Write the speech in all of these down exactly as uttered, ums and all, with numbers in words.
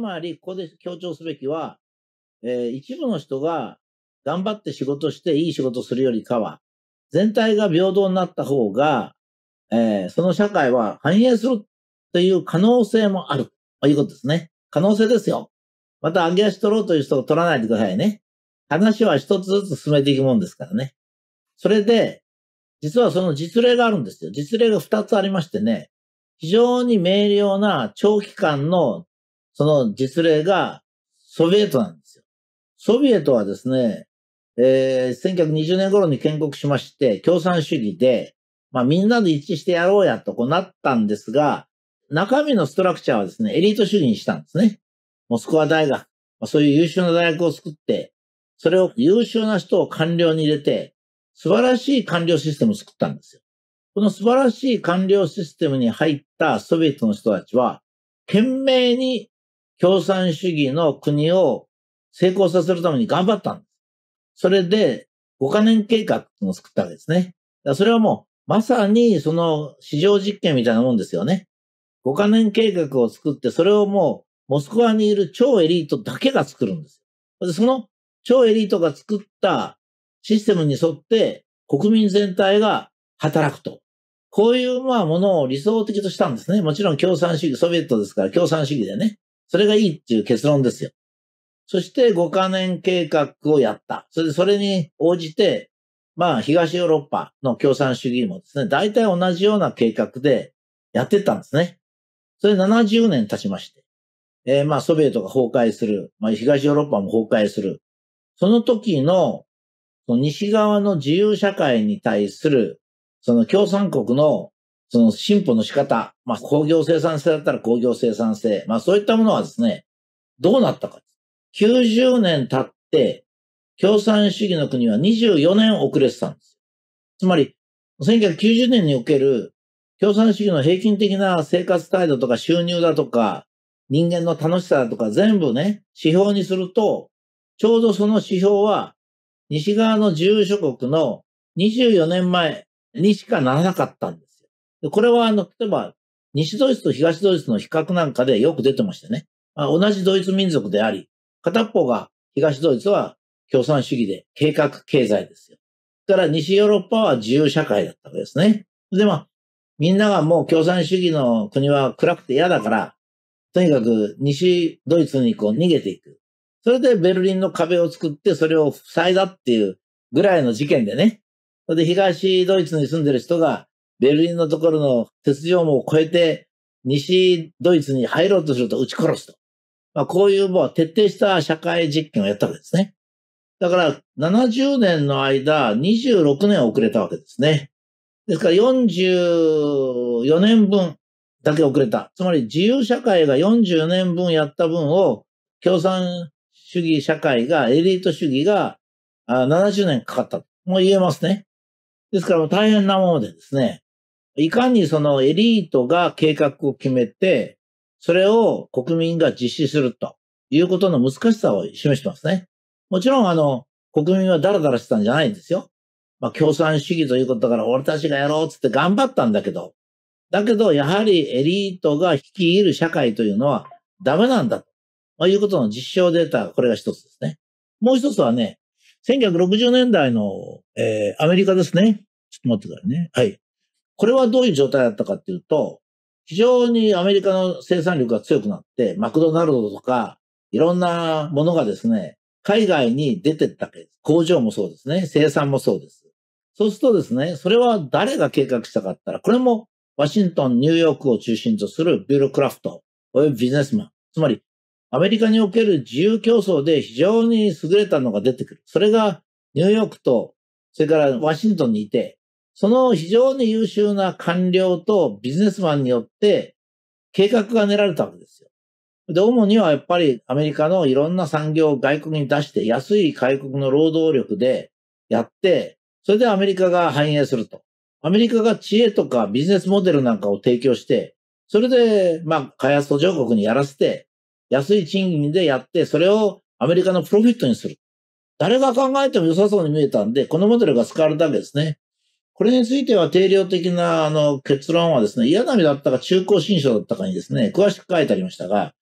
つまり、ここで強調すべきは、えー、一部の人が頑張って仕事していい仕事するよりかは、全体が平等になった方が、えー、その社会は繁栄するという可能性もあるということですね。可能性ですよ。また、上げ足取ろうという人を取らないでくださいね。話は一つずつ進めていくもんですからね。それで、実はその実例があるんですよ。実例が二つありましてね、非常に明瞭な長期間のその実例がソビエトなんですよ。ソビエトはですね、えー、せんきゅうひゃくにじゅうねん頃に建国しまして、共産主義で、まあみんなで一致してやろうやとこうなったんですが、中身のストラクチャーはですね、エリート主義にしたんですね。モスクワ大学、そういう優秀な大学を作って、それを優秀な人を官僚に入れて、素晴らしい官僚システムを作ったんですよ。この素晴らしい官僚システムに入ったソビエトの人たちは、懸命に共産主義の国を成功させるために頑張ったんです。それでごかねんけいかを作ったわけですね。だからそれはもうまさにその市場実験みたいなもんですよね。ごかねんけいかを作って、それをもうモスクワにいる超エリートだけが作るんです。で、その超エリートが作ったシステムに沿って国民全体が働くと。こういうまあものを理想的としたんですね。もちろん共産主義、ソビエトですから共産主義でね。それがいいっていう結論ですよ。そしてごかねんけいかをやった。それでそれに応じて、まあ東ヨーロッパの共産主義もですね、大体同じような計画でやってったんですね。それでななじゅうねん経ちまして、えー、まあソビエトが崩壊する、まあ東ヨーロッパも崩壊する。その時の西側の自由社会に対するその共産国のその進歩の仕方、まあ工業生産性だったら工業生産性、まあそういったものはですね、どうなったか。きゅうじゅうねん経って、共産主義の国はにじゅうよねん遅れてたんです。つまり、せんきゅうひゃくきゅうじゅうねんにおける共産主義の平均的な生活態度とか収入だとか、人間の楽しさだとか全部ね、指標にすると、ちょうどその指標は、西側の自由諸国のにじゅうよねんまえにしかならなかったんですよ。これは、あの、例えば、西ドイツと東ドイツの比較なんかでよく出てましたね。まあ、同じドイツ民族であり、片方が東ドイツは共産主義で計画経済ですよ。だから西ヨーロッパは自由社会だったわけですね。で、まあ、みんながもう共産主義の国は暗くて嫌だから、とにかく西ドイツにこう逃げていく。それでベルリンの壁を作ってそれを塞いだっていうぐらいの事件でね。それで東ドイツに住んでる人がベルリンのところの鉄条網を越えて西ドイツに入ろうとすると撃ち殺すと。まあこういうもう徹底した社会実験をやったわけですね。だからななじゅうねんの間にじゅうろくねん遅れたわけですね。ですからよんじゅうよねんぶんだけ遅れた。つまり自由社会がよんじゅうねんぶんやった分を共産主義社会がエリート主義がななじゅうねんかかったとも言えますね。ですからもう大変なものでですね。いかにそのエリートが計画を決めてそれを国民が実施するということの難しさを示してますね。もちろんあの、国民はダラダラしてたんじゃないんですよ。まあ共産主義ということだから俺たちがやろうつって頑張ったんだけど、だけどやはりエリートが率いる社会というのはダメなんだと、まあ、いうことの実証データ、これが一つですね。もう一つはね、せんきゅうひゃくろくじゅうねんだいの、えー、アメリカですね。ちょっと待ってくださいね。はい。これはどういう状態だったかっていうと、非常にアメリカの生産力が強くなって、マクドナルドとか、いろんなものがですね、海外に出てったわけです。工場もそうですね。生産もそうです。そうするとですね、それは誰が計画したかったら、これもワシントン、ニューヨークを中心とするビュロクラフト、およびビジネスマン。つまり、アメリカにおける自由競争で非常に優れたのが出てくる。それがニューヨークと、それからワシントンにいて、その非常に優秀な官僚とビジネスマンによって計画が練られたわけですよ。で、主にはやっぱりアメリカのいろんな産業を外国に出して安い外国の労働力でやって、それでアメリカが繁栄すると。アメリカが知恵とかビジネスモデルなんかを提供して、それで、まあ、開発途上国にやらせて、安い賃金でやって、それをアメリカのプロフィットにする。誰が考えても良さそうに見えたんで、このモデルが使われたわけですね。これについては定量的なあの結論はですね、嫌なみだったか中高新書だったかにですね、詳しく書いてありましたが、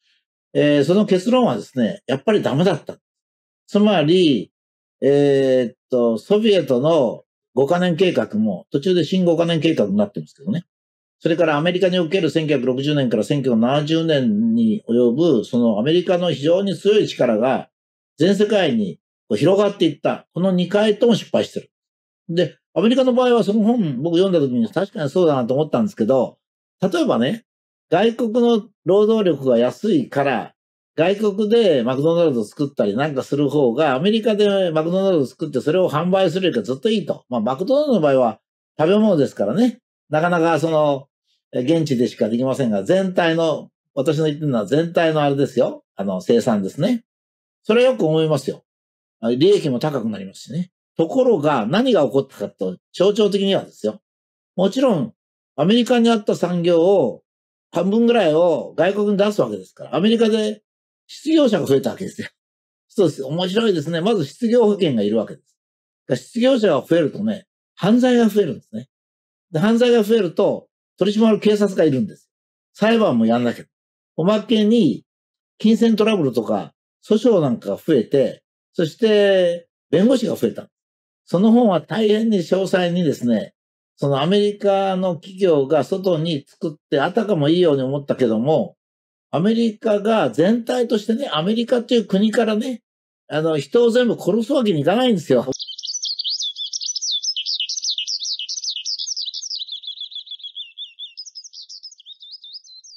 えー、その結論はですね、やっぱりダメだった。つまり、えー、っと、ソビエトのごかねん計画も、途中で新ごかねん計画になってるんですけどね。それからアメリカにおけるせんきゅうひゃくろくじゅうねんからせんきゅうひゃくななじゅうねんに及ぶ、そのアメリカの非常に強い力が全世界に広がっていった。このにかいとも失敗してる。で、アメリカの場合はその本、僕読んだ時に確かにそうだなと思ったんですけど、例えばね、外国の労働力が安いから、外国でマクドナルド作ったりなんかする方が、アメリカでマクドナルド作ってそれを販売するよりかずっといいと。まあ、マクドナルドの場合は食べ物ですからね。なかなかその、現地でしかできませんが、全体の、私の言ってるのは全体のあれですよ。あの、生産ですね。それはよく思いますよ。利益も高くなりますしね。ところが、何が起こったかと、象徴的にはですよ。もちろん、アメリカにあった産業を、半分ぐらいを外国に出すわけですから、アメリカで失業者が増えたわけですよ。そうです。面白いですね。まず失業保険がいるわけです。失業者が増えるとね、犯罪が増えるんですね。で、犯罪が増えると、取り締まる警察がいるんです。裁判もやんなきゃ。おまけに、金銭トラブルとか、訴訟なんかが増えて、そして、弁護士が増えた。その本は大変に詳細にですね、そのアメリカの企業が外に作って、あたかもいいように思ったけども、アメリカが全体としてね、アメリカという国からね、あの、人を全部殺すわけにいかないんですよ。